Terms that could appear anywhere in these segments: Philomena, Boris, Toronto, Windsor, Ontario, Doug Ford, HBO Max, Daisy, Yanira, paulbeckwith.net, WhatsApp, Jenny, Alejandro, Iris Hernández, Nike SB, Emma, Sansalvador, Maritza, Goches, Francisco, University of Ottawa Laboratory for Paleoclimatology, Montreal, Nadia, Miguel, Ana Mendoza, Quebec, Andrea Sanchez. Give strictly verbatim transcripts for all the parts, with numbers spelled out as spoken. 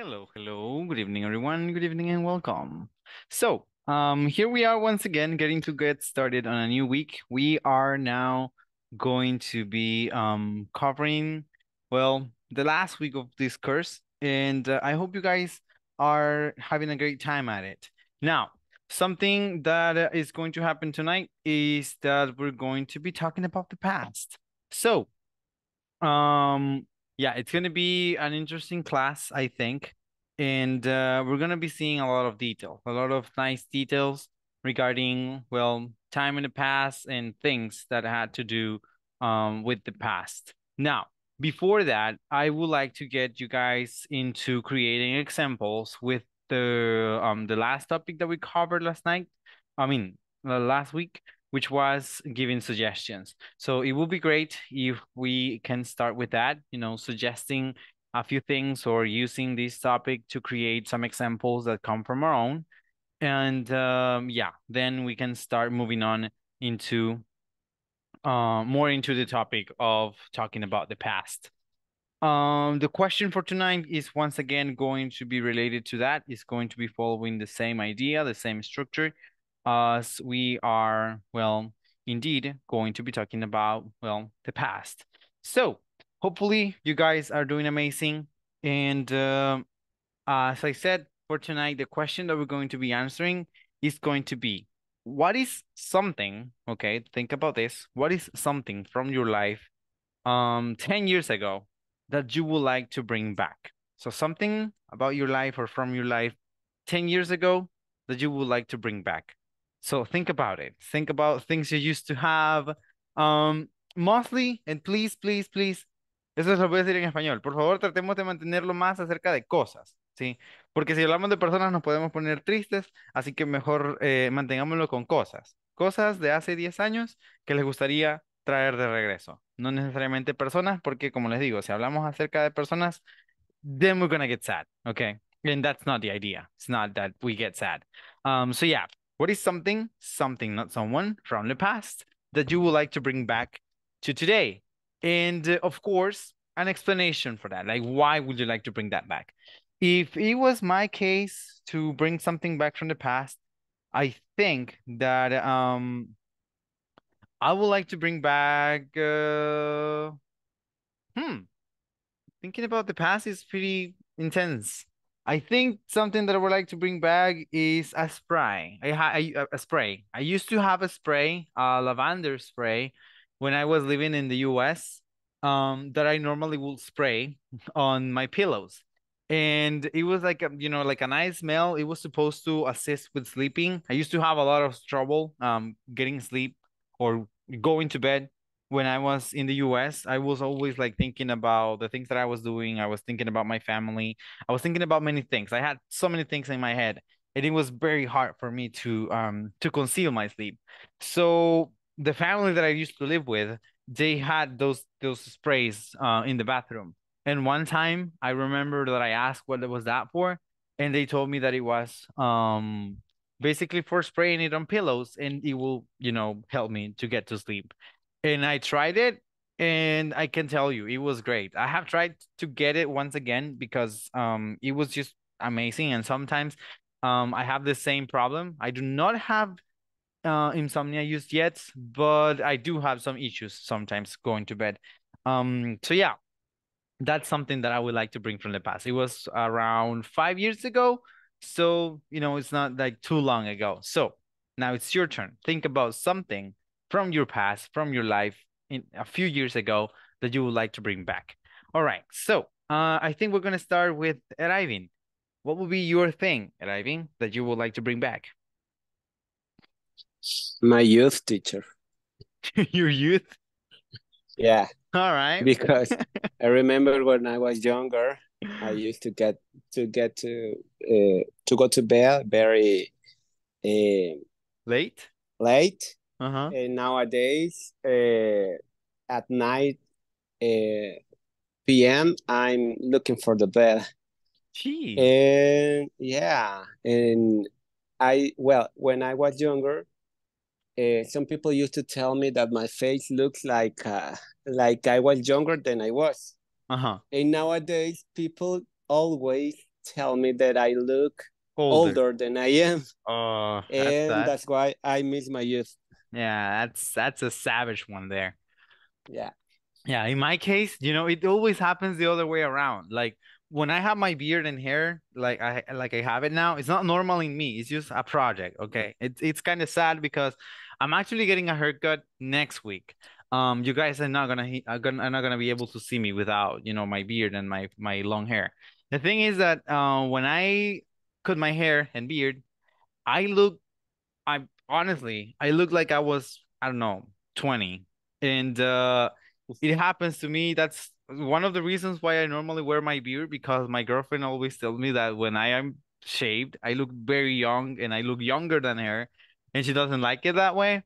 Hello, hello, good evening everyone, good evening and welcome. So, um, here we are once again getting to get started on a new week. We are now going to be um, covering, well, the last week of this course, and uh, I hope you guys are having a great time at it. Now, something that is going to happen tonight is that we're going to be talking about the past. So, um, yeah, it's going to be an interesting class, I think. And uh, we're going to be seeing a lot of detail, a lot of nice details regarding, well, time in the past and things that had to do um, with the past. Now, before that, I would like to get you guys into creating examples with the, um, the last topic that we covered last night. I mean, uh, last week, which was giving suggestions. So it would be great if we can start with that, you know, suggesting a few things or using this topic to create some examples that come from our own. And um, yeah, then we can start moving on into uh, more into the topic of talking about the past. Um, the question for tonight is once again going to be related to that. It's going to be following the same idea, the same structure. As we are, well, indeed going to be talking about, well, the past. So hopefully you guys are doing amazing. And uh, as I said, for tonight, the question that we're going to be answering is going to be, what is something, okay, think about this, what is something from your life um, ten years ago that you would like to bring back? So something about your life or from your life ten years ago that you would like to bring back. So think about it. Think about things you used to have. Um, mostly, and please, please, please. Eso se lo voy a decir en español. Por favor, tratemos de mantenerlo más acerca de cosas, ¿sí? Porque si hablamos de personas nos podemos poner tristes, así que mejor eh, mantengámoslo con cosas. Cosas de hace diez años que les gustaría traer de regreso. No necesariamente personas, porque como les digo, si hablamos acerca de personas, then we're gonna get sad, okay? And that's not the idea. It's not that we get sad. Um, so yeah. What is something, something, not someone, from the past that you would like to bring back to today? And uh, of course, an explanation for that. Like, why would you like to bring that back? If it was my case to bring something back from the past, I think that um, I would like to bring back... Uh, hmm. Thinking about the past is pretty intense. I think something that I would like to bring back is a spray. I ha I, a spray. I used to have a spray, a lavender spray, when I was living in the U S um, that I normally would spray on my pillows. And it was like, a, you know, like a nice smell. It was supposed to assist with sleeping. I used to have a lot of trouble um, getting sleep or going to bed. When I was in the U S, I was always like thinking about the things that I was doing. I was thinking about my family. I was thinking about many things. I had so many things in my head, and it was very hard for me to um to conceal my sleep. So the family that I used to live with, they had those those sprays uh, in the bathroom. And one time, I remember that I asked what was that for, and they told me that it was um basically for spraying it on pillows, and it will, you know, help me to get to sleep. And I tried it, and I can tell you, it was great. I have tried to get it once again because um, it was just amazing. And sometimes um, I have the same problem. I do not have uh, insomnia used yet, but I do have some issues sometimes going to bed. Um, so yeah, that's something that I would like to bring from the past. It was around five years ago. So, you know, it's not like too long ago. So now it's your turn. Think about something from your past, from your life in a few years ago that you would like to bring back. All right, so uh, I think we're going to start with Erivin. What would be your thing, Erivin, that you would like to bring back? My youth teacher. Your youth? Yeah. All right. Because I remember when I was younger, I used to get to get to uh, to go to bed very uh, late. Late. Uh-huh. And nowadays, uh, at night, uh, P M, I'm looking for the bed. Gee. And yeah, and I, well, when I was younger, uh, some people used to tell me that my face looks like uh, like I was younger than I was. Uh-huh. And nowadays, people always tell me that I look older, older than I am. Oh, that's and that. that's why I miss my youth. Yeah, that's that's a savage one there. Yeah. Yeah, in my case, you know, it always happens the other way around. Like when I have my beard and hair, like I like I have it now, it's not normal in me. It's just a project. Okay. It's it's kind of sad because I'm actually getting a haircut next week. Um, you guys are not gonna are gonna are not gonna be able to see me without, you know, my beard and my my long hair. The thing is that uh, when I cut my hair and beard, I look, I honestly, I look like I was, I don't know, twenty, and uh. It happens to me. That's one of the reasons why I normally wear my beard, because my girlfriend always tells me that when I am shaved, I look very young and I look younger than her, and she doesn't like it that way.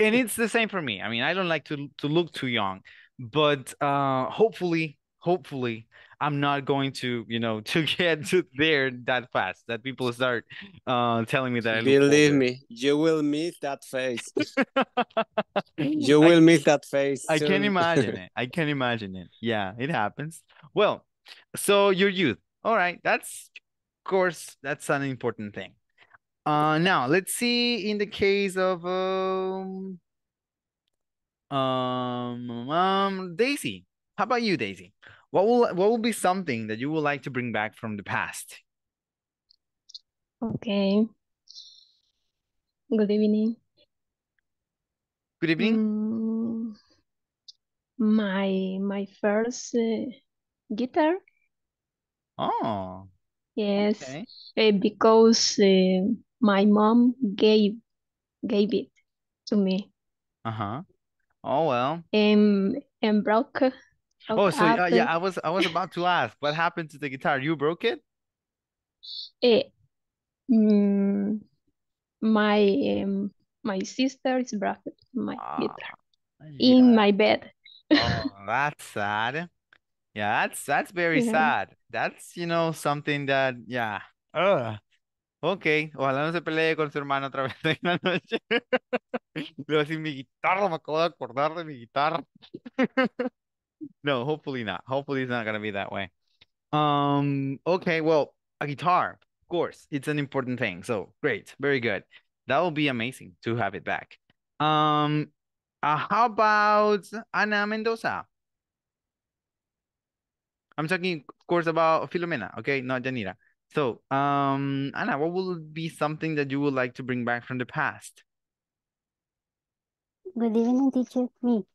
And it's the same for me. I mean, I don't like to, to look too young, but uh, hopefully, hopefully I'm not going to, you know, to get to there that fast that people start uh, telling me that. I Believe look me, you will miss that face. you will I, miss that face. I soon. can imagine it. I can imagine it. Yeah, it happens. Well, so your youth. All right. That's, of course, that's an important thing. Uh, now, let's see in the case of um, um, um Daisy. How about you, Daisy? What will what will be something that you would like to bring back from the past? Okay. Good evening. Good evening. Um, my my first uh, guitar. Oh. Yes. Okay. Uh, because uh, my mom gave gave it to me. Uh-huh. Oh well. Um and broke. Oh, so uh, yeah, I was I was about to ask, what happened to the guitar? You broke it? Eh, mm, my um, my sister is broke my oh, guitar yeah. in my bed. Oh, that's sad. Yeah, that's that's very yeah. sad. That's, you know, something that yeah. Ugh. Okay, ojalá no se pelee con su hermano otra vez en la noche. Le voy a decir, mi guitarra, me acabo de acordar de mi guitarra. No, hopefully not. Hopefully it's not going to be that way. Um. Okay, well, a guitar, of course. It's an important thing. So, great. Very good. That will be amazing to have it back. Um. Uh, how about Ana Mendoza? I'm talking, of course, about Philomena, okay? Not Yanira. So, um, Ana, what would be something that you would like to bring back from the past? Good evening, teacher. Me.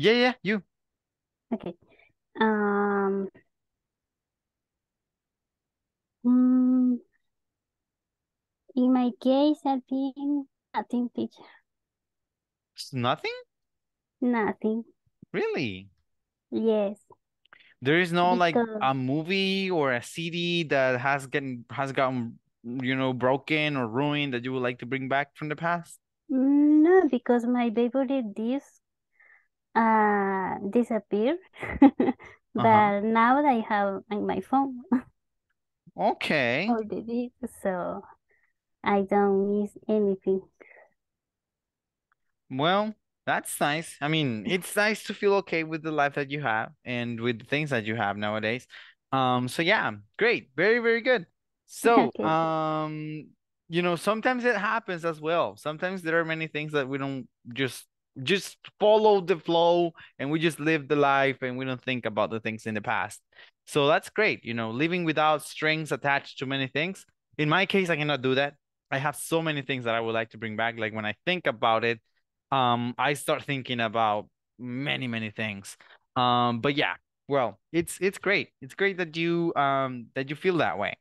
Yeah, yeah, you. Okay. Um, in my case, I think nothing, teacher. Nothing? Nothing. Really? Yes. There is no, because... like, a movie or a C D that has gotten, has gotten, you know, broken or ruined that you would like to bring back from the past? No, because my favorite disc Uh, disappear, but uh-huh. now I have on my phone. Okay. All the videos, so I don't miss anything. Well, that's nice. I mean, it's nice to feel okay with the life that you have and with the things that you have nowadays. Um. So yeah, great, very, very good. So okay. um, you know, sometimes it happens as well. Sometimes there are many things that we don't just. Just follow the flow and we just live the life and we don't think about the things in the past. So that's great. You know, living without strings attached to many things. In my case, I cannot do that. I have so many things that I would like to bring back. Like when I think about it, um, I start thinking about many, many things. Um, but yeah, well, it's it's great. It's great that you um that you feel that way.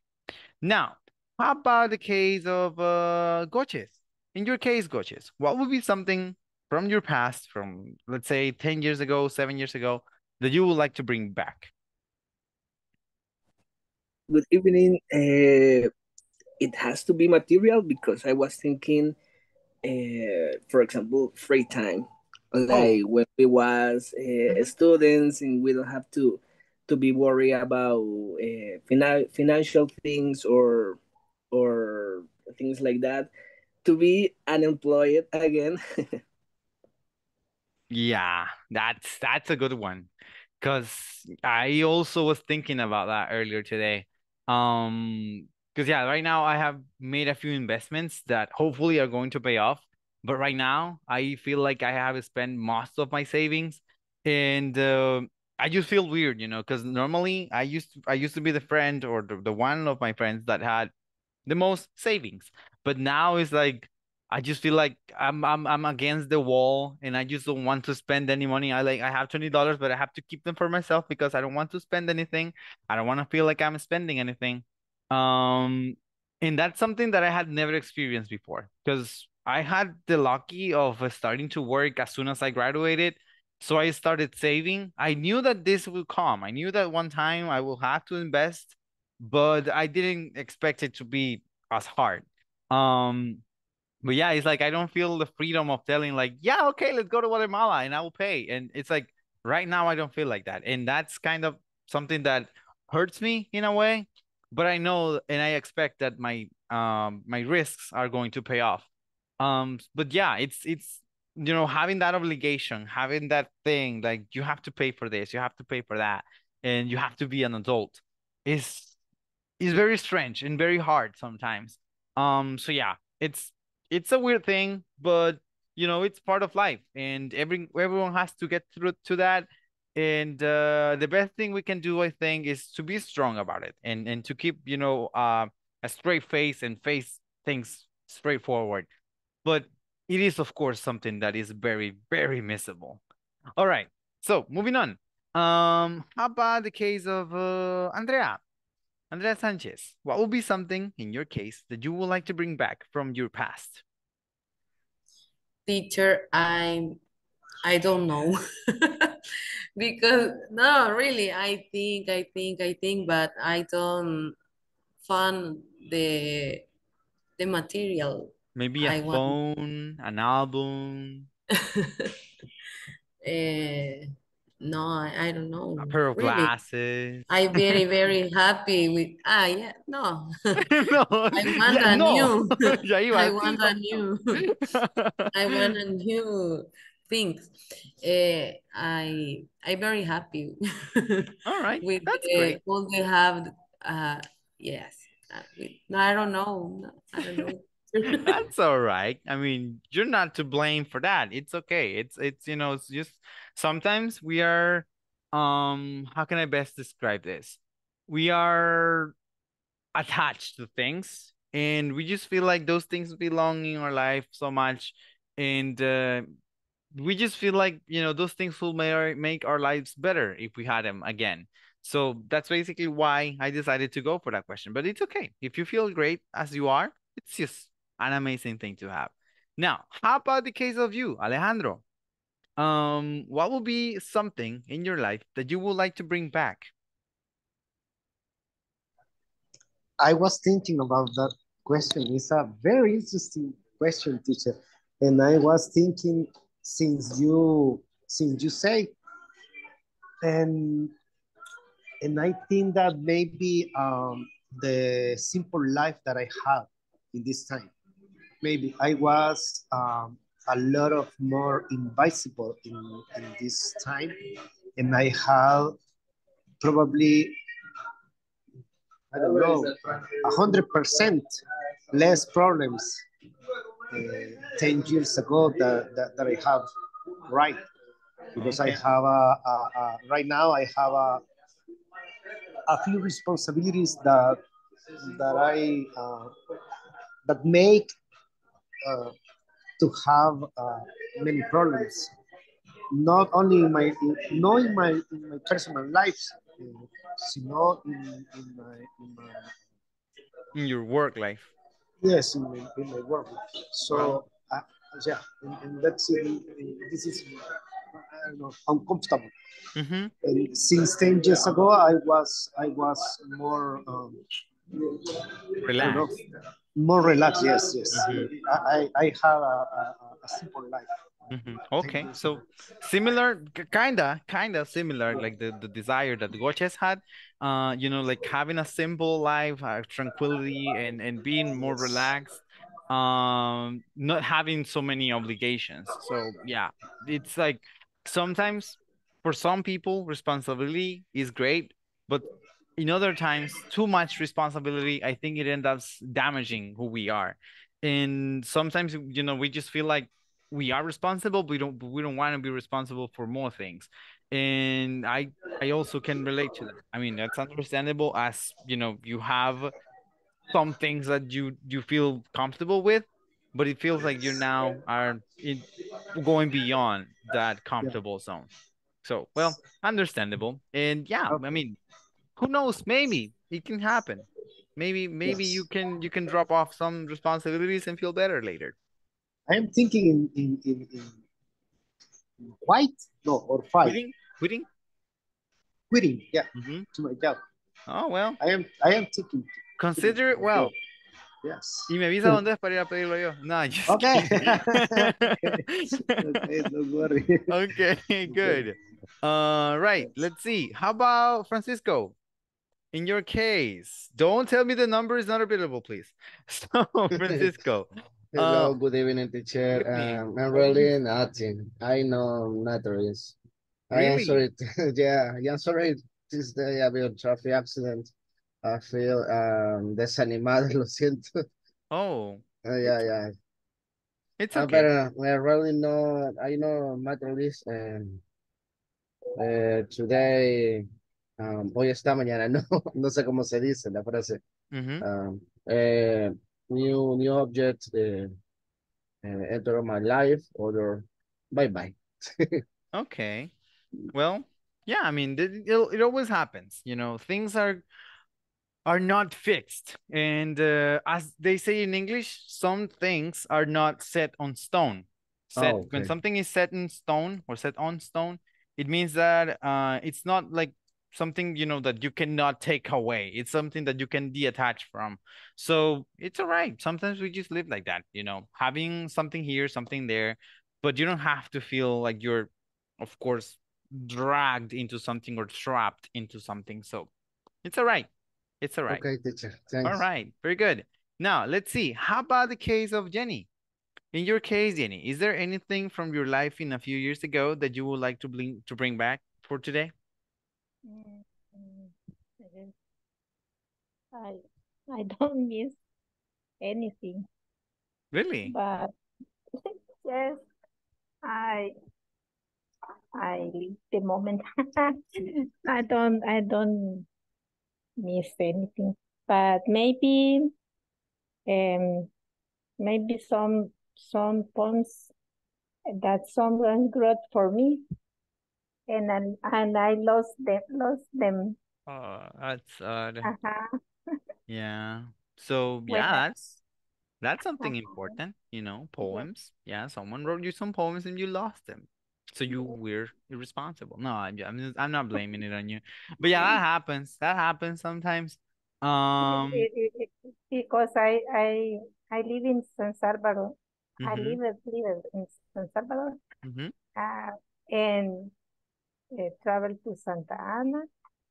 Now, how about the case of uh, Goches? In your case, Goches, what would be something from your past, from, let's say, ten years ago, seven years ago, that you would like to bring back? Good evening. Uh, it has to be material because I was thinking, uh, for example, free time. Like oh. when we was uh, mm-hmm. students and we don't have to, to be worried about uh, finan financial things or, or things like that. To be unemployed again. Yeah, that's that's a good one. Because I also was thinking about that earlier today. Um, because yeah, right now I have made a few investments that hopefully are going to pay off. But right now I feel like I have spent most of my savings, and uh, I just feel weird, you know, because normally I used to, I used to be the friend or the, the one of my friends that had the most savings. But now it's like, I just feel like I'm I'm I'm against the wall, and I just don't want to spend any money. I like I have twenty dollars, but I have to keep them for myself because I don't want to spend anything. I don't want to feel like I'm spending anything. Um, and that's something that I had never experienced before, because I had the lucky of starting to work as soon as I graduated. So I started saving. I knew that this will come. I knew that one time I will have to invest, but I didn't expect it to be as hard. Um, But yeah, it's like, I don't feel the freedom of telling like, yeah, okay, let's go to Guatemala and I will pay. And it's like, right now I don't feel like that. And that's kind of something that hurts me in a way, but I know, and I expect that my, um, my risks are going to pay off. Um, but yeah, it's, it's, you know, having that obligation, having that thing, like you have to pay for this, you have to pay for that, and you have to be an adult is, is very strange and very hard sometimes. Um, so yeah, it's, It's a weird thing, but, you know, it's part of life, and every everyone has to get through to that. And uh, the best thing we can do, I think, is to be strong about it, and, and to keep, you know, uh, a straight face and face things straightforward. But it is, of course, something that is very, very missable. All right. So moving on. Um, how about the case of uh, Andrea? Andrea Sanchez, what would be something, in your case, that you would like to bring back from your past? Teacher, I I don't know. Because, no, really, I think, I think, I think, but I don't find the, the material. Maybe a I phone, want. An album. uh, No, I, I don't know. A pair of really. Glasses. I'm very, very happy with, ah, yeah, no. no. I want yeah, a no. new, yeah, you I want a new, I want a new things. Uh, I, I'm very happy. All right, with, that's uh, great. All they have, uh, yes. Uh, with, no, I don't know, no, I don't know. That's all right. I mean, you're not to blame for that. It's okay. It's, it's, you know, it's just sometimes we are, um, how can I best describe this? We are attached to things, and we just feel like those things belong in our life so much. And uh, we just feel like, you know, those things will make our lives better if we had them again. So that's basically why I decided to go for that question. But it's okay. If you feel great as you are, it's just an amazing thing to have. Now, how about the case of you, Alejandro? Um, what would be something in your life that you would like to bring back? I was thinking about that question. It's a very interesting question, teacher. And I was thinking since you since you say, and and I think that maybe um, the simple life that I have. In this time, maybe I was um, a lot of more invisible in, in this time, and I have probably, I don't know, a hundred percent less problems uh, ten years ago that, that, that I have right, because I have a, a, a right now I have a a few responsibilities that that I. Uh, that make uh, to have uh, many problems, not only in my, in, not in my, in my personal life, but in, in, in, my, in my... In your work life. Yes, in my, in my work life. So, wow. uh, yeah, and, and that's, uh, this is, I don't know, uncomfortable. Mm-hmm. And since ten years ago, I was, I was more... Um, relaxed. More relaxed, yes, yes. Mm-hmm. I, I have a, a, a simple life. Mm-hmm. Okay, so similar, kinda, kinda similar, like the, the desire that Goches had, uh, you know, like having a simple life, uh, tranquility, and, and being more relaxed, um, not having so many obligations. So yeah, it's like sometimes For some people, responsibility is great, but in other times, too much responsibility, I think it ends up damaging who we are. And sometimes, you know, we just feel like we are responsible, but we don't, we don't want to be responsible for more things. And I, I also can relate to that. I mean, that's understandable as, you know, you have some things that you, you feel comfortable with, but it feels like you now are in, going beyond that comfortable zone. So, well, understandable. And yeah, I mean, who knows? Maybe it can happen. Maybe, maybe yes. you can you can drop off some responsibilities and feel better later. I am thinking in in in, in quite no or fight. Quitting, quitting, quitting. Yeah, mm-hmm. to my job. Oh well. I am I am thinking. Consider it well. Yes. Y me avisa dónde es para ir a pedirlo yo. No, just okay. Okay, don't worry. Okay, good. Uh, right. Let's see. How about Francisco? In your case, don't tell me the number is not available, please. So, Francisco. Hello, um, good evening, teacher. Um, I'm really nothing. I know nothing. Really? I am sorry. Yeah, I'm sorry. This day about a traffic accident. I feel um, desanimado, lo siento. Oh. Uh, yeah, yeah. It's okay. But uh, I really know, I know materialist, and uh, today, um, hoy esta mañana, no, no sé cómo se dice la frase. Mm-hmm. um, uh, new, new object uh, uh, enter my life, or bye-bye. Okay. Well, yeah, I mean, it, it always happens, you know, things are... are not fixed. And uh, as they say in English, some things are not set on stone. Set, oh, okay. When something is set in stone or set on stone, it means that uh, it's not like something, you know, that you cannot take away. It's something that you can detach from. So it's all right. Sometimes we just live like that, you know, having something here, something there, but you don't have to feel like you're, of course, dragged into something or trapped into something. So it's all right. It's all right. Okay, teacher. Thanks. All right. Very good. Now, let's see. How about the case of Jenny? In your case, Jenny, is there anything from your life in a few years ago that you would like to bring, to bring back for today? I, I don't miss anything. Really? But yes, I... I leave the moment. I don't... I don't... miss anything, but maybe um maybe some some poems that someone wrote for me, and and, and I lost them lost them. Oh, that's sad. Uh-huh. Yeah, so yeah, well, that's that's something important, you know, poems. Yeah, someone wrote you some poems and you lost them. So you were irresponsible. No, I'm, I'm, I'm not blaming it on you. But yeah, that happens. That happens sometimes. Um, because I I I live in Sansalvador. Mm-hmm. I live, live in Sansalvador. Mm-hmm. uh, and uh, travel to Santa Ana,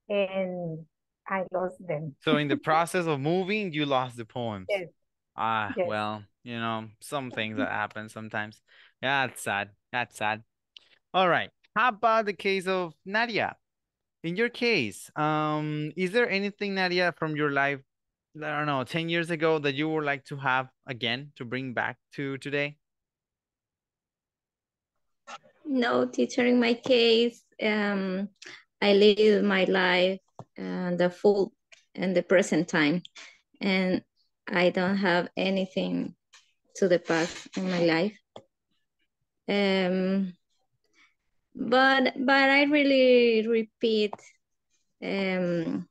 and I lost them. So in the process of moving, you lost the poems. Yes. Ah, yes. Well, you know, some things that happen sometimes. Yeah, that's sad. That's sad. All right. How about the case of Nadia? In your case, um, is there anything, Nadia, from your life, I don't know, ten years ago that you would like to have again to bring back to today? No, teacher, in my case, um, I live my life and the full and the present time, and I don't have anything to the past in my life. Um. But but I really repeat um,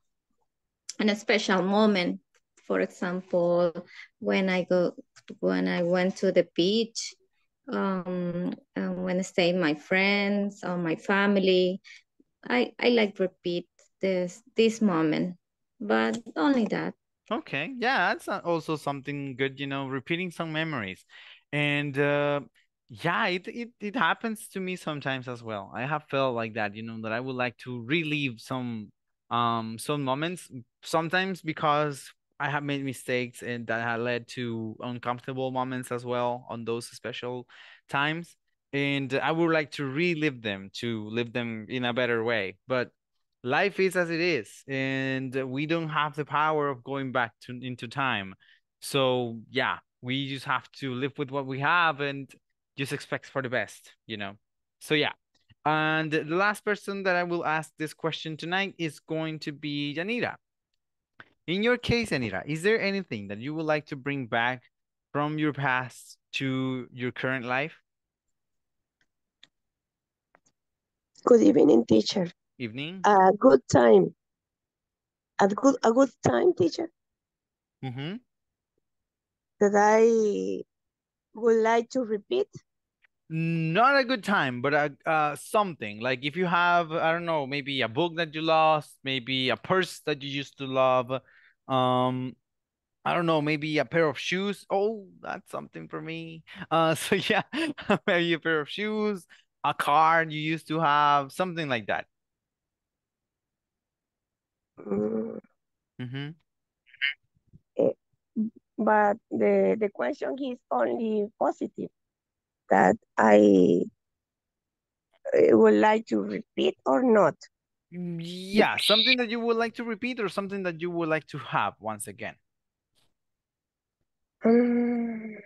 in a special moment. For example, when I go when I went to the beach, um, and when I stay with my friends or my family, I I like repeat this this moment, but only that. Okay, yeah, that's also something good, you know, repeating some memories, and. Uh... Yeah, it, it it happens to me sometimes as well. I have felt like that, you know, that I would like to relive some um some moments, sometimes because I have made mistakes and that have led to uncomfortable moments as well on those special times. and I would like to relive them, to live them in a better way. But life is as it is, and we don't have the power of going back to, into time. So yeah, we just have to live with what we have and just expect for the best, you know? So yeah. And the last person that I will ask this question tonight is going to be Yanira. In your case, Yanira, is there anything that you would like to bring back from your past to your current life? Good evening, teacher. Evening. A uh, good time. A good, a good time, teacher. Mm-hmm. That I would like to repeat. Not a good time, but a, uh, something. Like if you have, I don't know, maybe a book that you lost, maybe a purse that you used to love. Um, I don't know, maybe a pair of shoes. Oh, that's something for me. Uh, so yeah, maybe a pair of shoes, a car you used to have, something like that. Mm-hmm. But the, the question is only positive. That I would like to repeat or not? Yeah, something that you would like to repeat or something that you would like to have once again. Um,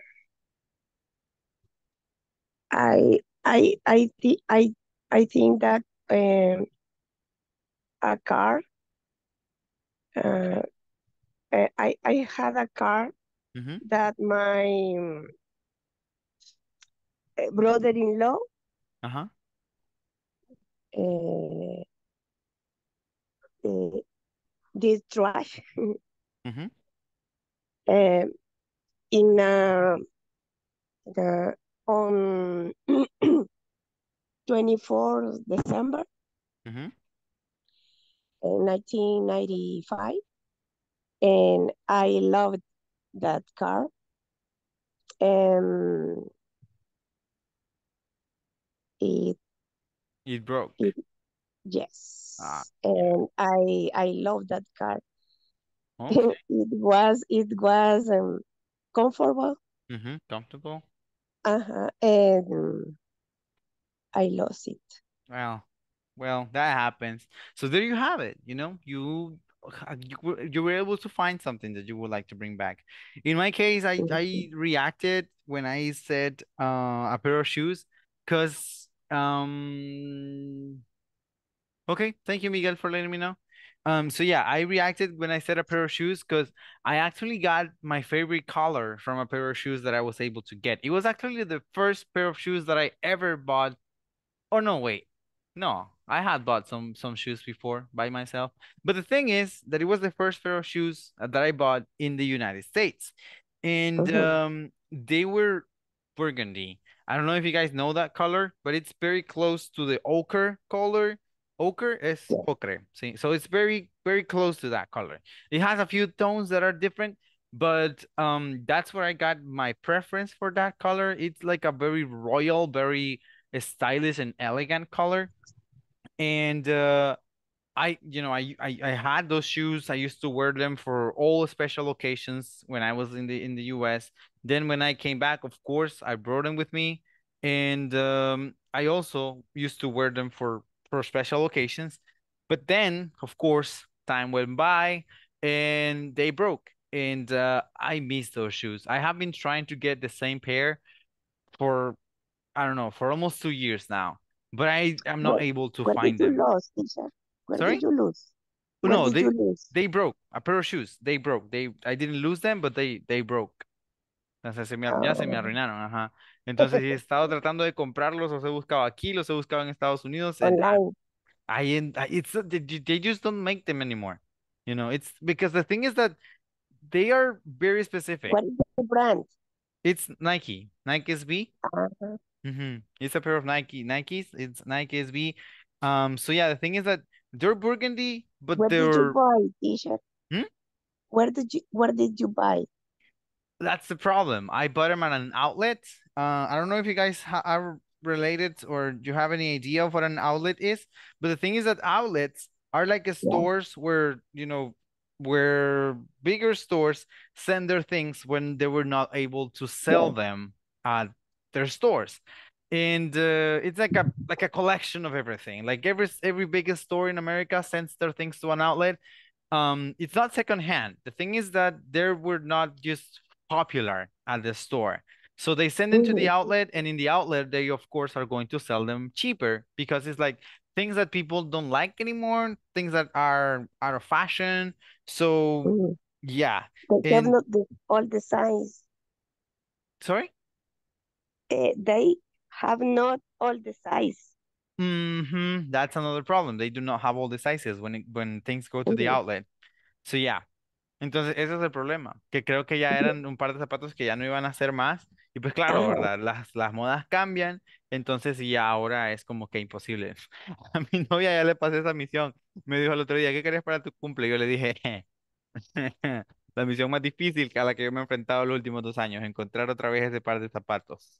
I I I th I I think that um, a car. Uh, I I had a car mm-hmm. that my brother-in-law uh-huh. uh, uh, did trash mm-hmm. uh, in uh, the, on twenty-fourth of December mm-hmm. nineteen ninety-five, and I loved that car. Um, It, it broke. It, yes. Ah. And I I love that car. Okay. It was it was um, comfortable. Mm-hmm. Comfortable. Uh-huh. And I lost it. Well, well, that happens. So there you have it. You know, you you, you were able to find something that you would like to bring back. In my case, I, mm-hmm. I reacted when I said uh, a pair of shoes because Um, okay, thank you, Miguel, for letting me know. Um, so yeah, I reacted when I said a pair of shoes because I actually got my favorite color from a pair of shoes that I was able to get. It was actually the first pair of shoes that I ever bought. Oh, no, wait. No, I had bought some, some shoes before by myself. But the thing is that it was the first pair of shoes that I bought in the United States. And okay. um, they were burgundy. I don't know if you guys know that color, but it's very close to the ochre color. Ochre is yeah. Ochre. See? So it's very, very close to that color. It has a few tones that are different, but um, that's where I got my preference for that color. It's like a very royal, very stylish and elegant color. And uh, I, you know, I, I, I had those shoes. I used to wear them for all special occasions when I was in the, in the U S. Then when I came back, of course, I brought them with me. And um, I also used to wear them for, for special occasions. But then, of course, time went by and they broke. And uh, I miss those shoes. I have been trying to get the same pair for, I don't know, for almost two years now. But I am not what, able to find them. Lost, Where Sorry? Did you lose? Where no, they, you lose? They broke. A pair of shoes. They broke. They I didn't lose them, but they, they broke. Entonces, se me, ya se me arruinaron, ajá. Entonces, he estado tratando de comprarlos, los he buscado aquí, los he buscado en Estados Unidos. And I, I, it's, they just don't make them anymore. You know, it's because the thing is that they are very specific. What is the brand? It's Nike. Nike S B. Uh-huh. Mm-hmm. It's a pair of Nike Nikes. It's Nike S B. Um, so, yeah, the thing is that they're burgundy, but where they're... Did you buy, T-shirt? Hmm? Where did you, where did you buy? That's the problem. I bought them at an outlet. Uh, I don't know if you guys are related or do you have any idea of what an outlet is. But the thing is that outlets are like a stores yeah. where, you know, where bigger stores send their things when they were not able to sell yeah. them at their stores. And uh, it's like a like a collection of everything. Like every every biggest store in America sends their things to an outlet. Um, it's not secondhand. The thing is that they were not just popular at the store, so they send them mm-hmm. to the outlet, and in the outlet they of course are going to sell them cheaper because it's like things that people don't like anymore, things that are out of fashion. So mm-hmm. yeah, they and... have not the, all the size. Sorry, uh, they. have not all the size. Mm-hmm. That's another problem. They do not have all the sizes when, it, when things go to mm-hmm. the outlet. So, yeah. Entonces, ese es el problema. Que creo que ya eran un par de zapatos que ya no iban a hacer más. Y pues, claro, ¿verdad? Las, las modas cambian. Entonces, ya ahora es como que imposible. A mi novia ya le pasé esa misión. Me dijo el otro día, ¿qué querías para tu cumple? Yo le dije, la misión más difícil a la que yo me he enfrentado los últimos dos años. Encontrar otra vez ese par de zapatos.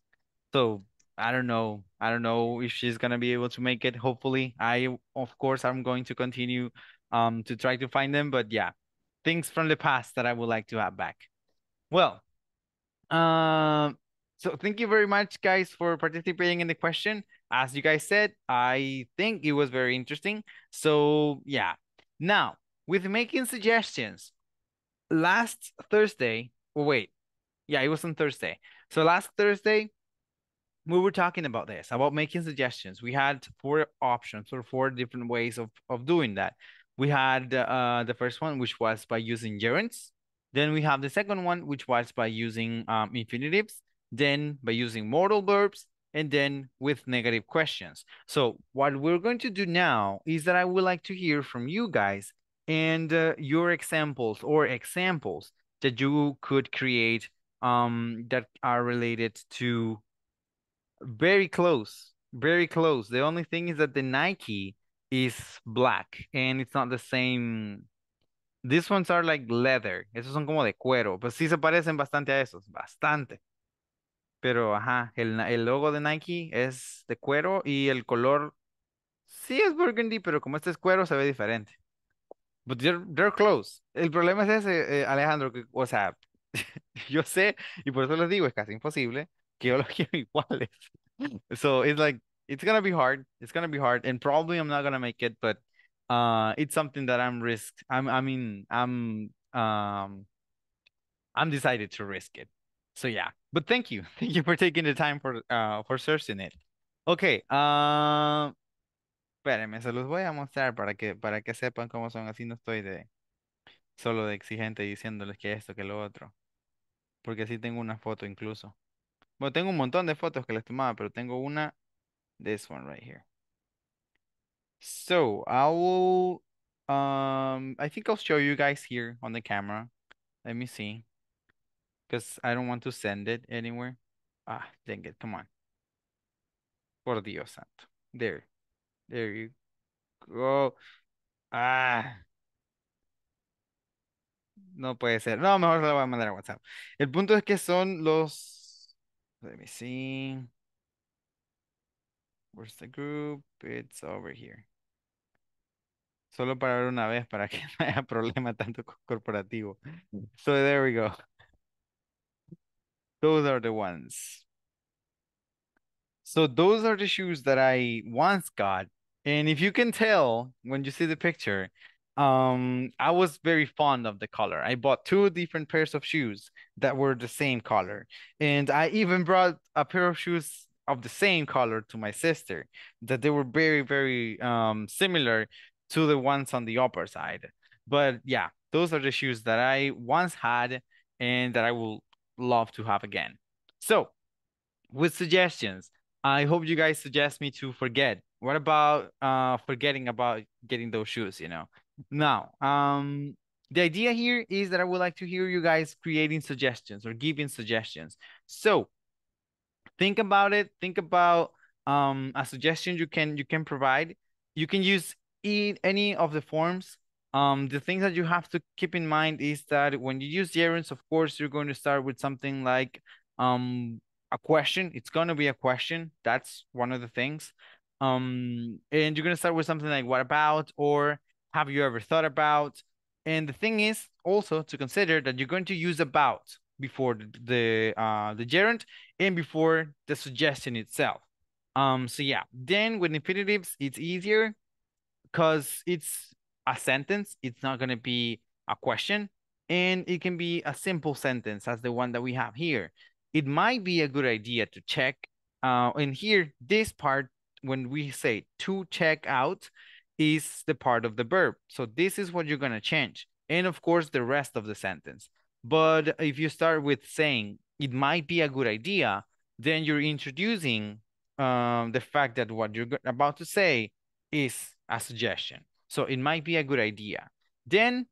So, I don't know. I don't know if she's going to be able to make it. Hopefully, I, of course, I'm going to continue um, to try to find them. But yeah, things from the past that I would like to have back. Well, uh, so thank you very much, guys, for participating in the question. As you guys said, I think it was very interesting. So yeah, now with making suggestions, last Thursday, oh, wait, yeah, it was on Thursday. So last Thursday, we were talking about this, about making suggestions. We had four options or four different ways of, of doing that. We had uh, the first one, which was by using gerunds. Then we have the second one, which was by using um, infinitives. Then by using modal verbs. And then with negative questions. So what we're going to do now is that I would like to hear from you guys and uh, your examples or examples that you could create um, that are related to... Very close, very close. The only thing is that the Nike is black and it's not the same. These ones are like leather. Esos son como de cuero. Pues sí se parecen bastante a esos, bastante. Pero, ajá, el, el logo de Nike es de cuero y el color sí es burgundy, pero como este es cuero se ve diferente. But they're, they're close. El problema es ese, eh, Alejandro, que, o sea, yo sé y por eso les digo, es casi imposible. So it's like, it's going to be hard. It's going to be hard. And probably I'm not going to make it, but uh, it's something that I'm risked. I'm, I mean, I'm, um, I'm decided to risk it. So yeah, but thank you. Thank you for taking the time for, uh, for searching it. Okay. Uh, espérenme, se los voy a mostrar para que, para que sepan cómo son. Así no estoy de, solo de exigente diciéndoles que esto, que lo otro. Porque así tengo una foto incluso. Bueno, tengo un montón de fotos que les tomaba, pero tengo una, this one right here. So, I will, um, I think I'll show you guys here on the camera. Let me see, because I don't want to send it anywhere. Ah, dang it, come on. Por Dios santo. There, there you go. Ah. No puede ser. No, mejor lo voy a mandar a WhatsApp. El punto es que son los... Let me see. Where's the group? It's over here. Solo para ver una vez, para que no haya problema tanto corporativo. So there we go. Those are the ones. So those are the shoes that I once got. And if you can tell when you see the picture, um, I was very fond of the color. I bought two different pairs of shoes that were the same color. And I even brought a pair of shoes of the same color to my sister, that they were very, very um, similar to the ones on the upper side. But yeah, those are the shoes that I once had and that I will love to have again. So with suggestions, I hope you guys suggest me to forget. What about uh, forgetting about getting those shoes, you know? Now, um, the idea here is that I would like to hear you guys creating suggestions or giving suggestions. So think about it. Think about um, a suggestion you can you can provide. You can use e any of the forms. Um, the things that you have to keep in mind is that when you use gerunds, of course, you're going to start with something like um, a question. It's going to be a question. That's one of the things. Um, and you're going to start with something like what about or have you ever thought about? And the thing is also to consider that you're going to use about before the the, uh, the gerund and before the suggestion itself. Um, so yeah, then with infinitives, it's easier because it's a sentence. It's not going to be a question, and it can be a simple sentence as the one that we have here. It might be a good idea to check. Uh, and here, this part, when we say to check out, is the part of the verb. So this is what you're going to change. And of course, the rest of the sentence. But if you start with saying it might be a good idea, then you're introducing um, the fact that what you're about to say is a suggestion. So it might be a good idea. Then,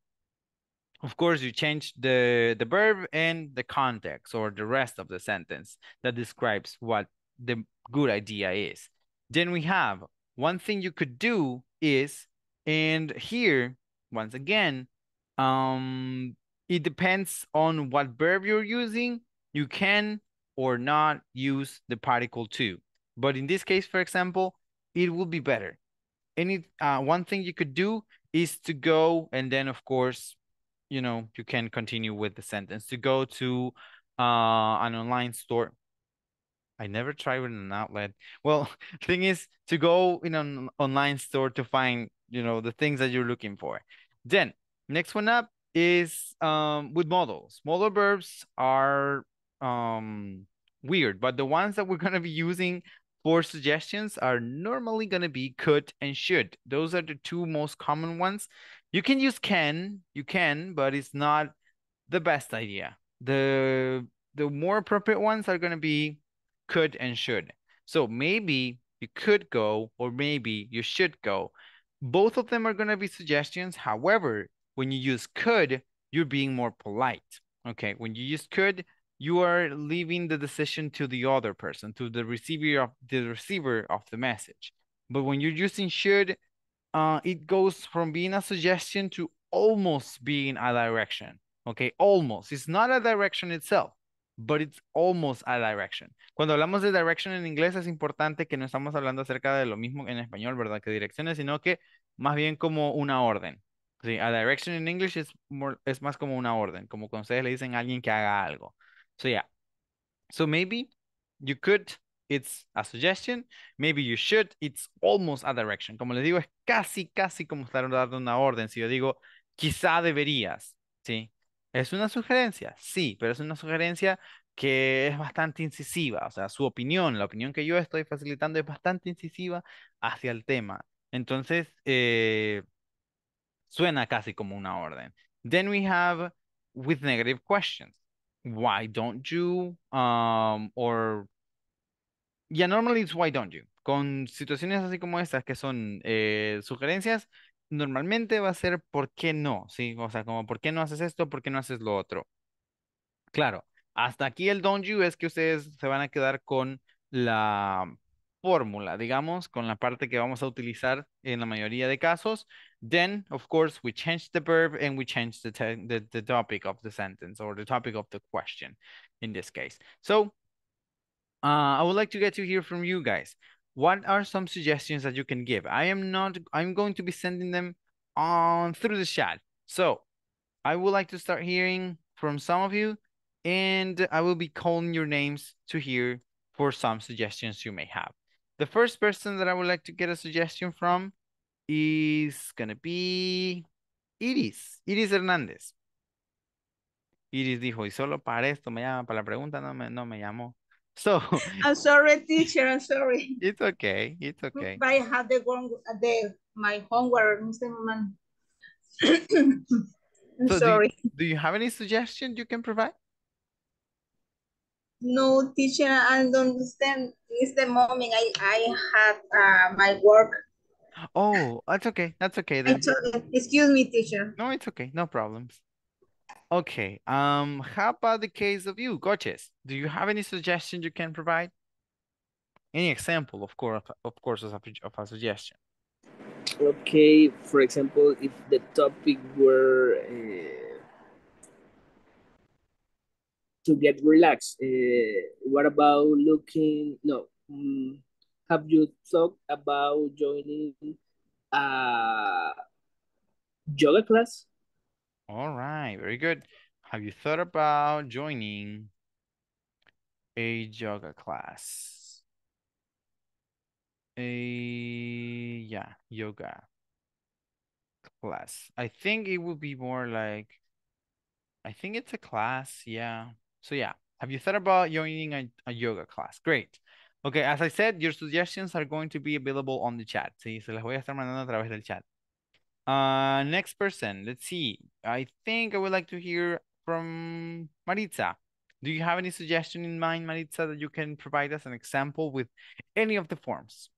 of course, you change the, the verb and the context or the rest of the sentence that describes what the good idea is. Then we have one thing you could do is, and here, once again, um, it depends on what verb you're using. You can or not use the particle to. But in this case, for example, it will be better. And it, uh, one thing you could do is to go, and then, of course, you know, you can continue with the sentence, to go to uh, an online store. I never tried with an outlet. Well, thing is to go in an online store to find, you know, the things that you're looking for. Then next one up is um, with modals. Modal verbs are um, weird, but the ones that we're going to be using for suggestions are normally going to be could and should. Those are the two most common ones. You can use can, you can, but it's not the best idea. The, the more appropriate ones are going to be could and should. So maybe you could go, or maybe you should go. Both of them are going to be suggestions. However, when you use could, you're being more polite. Okay, when you use could, you are leaving the decision to the other person, to the receiver of the receiver of the message. But when you're using should, uh, it goes from being a suggestion to almost being a direction. Okay, almost. It's not a direction itself, but it's almost a direction. Cuando hablamos de direction en inglés, es importante que no estamos hablando acerca de lo mismo en español, ¿verdad? Que direcciones, sino que más bien como una orden. Sí, a direction en English es, more, es más como una orden, como cuando ustedes le dicen a alguien que haga algo. So yeah, so maybe you could, it's a suggestion. Maybe you should, it's almost a direction. Como les digo, es casi, casi como estar dando una orden. Si yo digo, quizá deberías, ¿sí? ¿Es una sugerencia? Sí, pero es una sugerencia que es bastante incisiva. O sea, su opinión, la opinión que yo estoy facilitando es bastante incisiva hacia el tema. Entonces, eh, suena casi como una orden. Then we have with negative questions. Why don't you? Um, or, yeah, normally it's why don't you. Con situaciones así como estas que son eh, sugerencias, normalmente va a ser ¿por qué no? ¿Sí? O sea, como ¿por qué no haces esto? ¿Por qué no haces lo otro? Claro, hasta aquí el don't you es que ustedes se van a quedar con la fórmula, digamos, con la parte que vamos a utilizar en la mayoría de casos. Then, of course, we change the verb and we change the, the, the topic of the sentence or the topic of the question in this case. So, uh, I would like to get to hear from you guys. What are some suggestions that you can give? I am not, I'm going to be sending them on through the chat. So I would like to start hearing from some of you, and I will be calling your names to hear for some suggestions you may have. The first person that I would like to get a suggestion from is going to be Iris, Iris Hernández. Iris dijo, y solo para esto me llama, para la pregunta no me, no me llamó. So I'm sorry, teacher. I'm sorry. It's okay. It's okay. But I have the one the my homework. I'm so sorry. Do you, do you have any suggestion you can provide? No, teacher. I don't understand. It's the moment I I have uh, my work. Oh, that's okay. That's okay. Then. Excuse me, teacher. No, it's okay. No problems. Okay, um, how about the case of you, Goches? Do you have any suggestion you can provide? Any example, of course, of course, of a, of a suggestion. Okay, for example, if the topic were uh, to get relaxed, uh, what about looking, no, um, have you thought about joining a yoga class? All right, very good. Have you thought about joining a yoga class? yeah, yoga class. I think it would be more like, I think it's a class, yeah. So yeah, have you thought about joining a, a yoga class? Great. Okay, as I said, your suggestions are going to be available on the chat. Sí, se las voy a estar mandando a través del chat. Uh, next person, let's see. I think I would like to hear from Maritza. Do you have any suggestion in mind, Maritza, that you can provide us an example with any of the forms?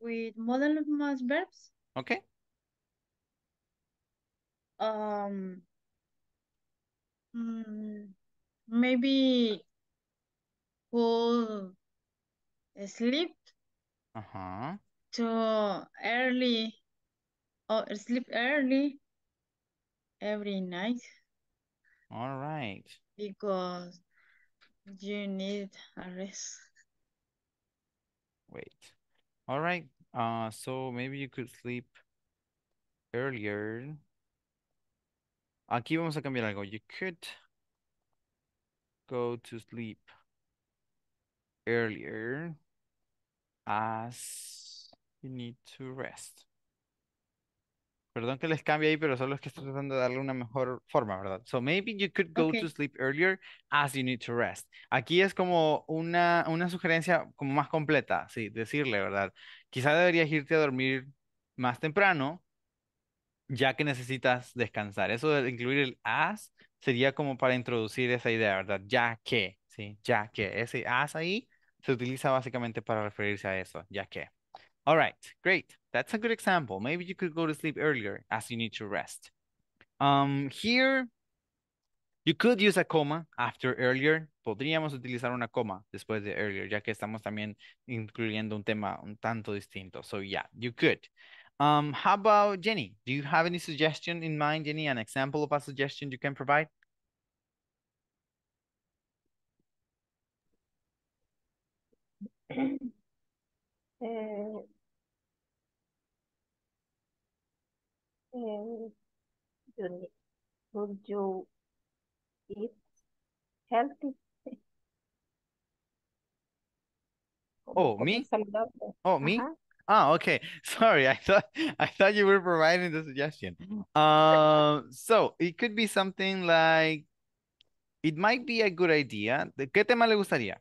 With modal of mass verbs? Okay. Um. Mm, maybe could sleep uh-huh. too early or sleep early every night. All right. Because you need a rest. Wait. All right. Uh, so maybe you could sleep earlier. Aquí vamos a cambiar algo. You could go to sleep earlier as you need to rest. Perdón que les cambie ahí, pero solo es que estoy tratando de darle una mejor forma, ¿verdad? So maybe you could go okay. to sleep earlier as you need to rest. Aquí es como una, una sugerencia como más completa, sí, decirle, ¿verdad? Quizá deberías irte a dormir más temprano, ya que necesitas descansar. Eso de incluir el as sería como para introducir esa idea, ¿verdad? Ya que, sí, ya que. Ese as ahí se utiliza básicamente para referirse a eso, ya que. All right, great. That's a good example. Maybe you could go to sleep earlier as you need to rest. Um, here, you could use a comma after earlier. Podríamos utilizar una coma después de earlier, ya que estamos también incluyendo un tema un tanto distinto. So yeah, you could. Um, how about Jenny? Do you have any suggestion in mind, Jenny? An example of a suggestion you can provide? Uh, uh, would you eat healthy? Oh, me? Oh, me? Uh-huh. Oh, okay. Sorry, I thought I thought you were providing the suggestion. Um, so it could be something like, it might be a good idea. ¿Qué tema le gustaría?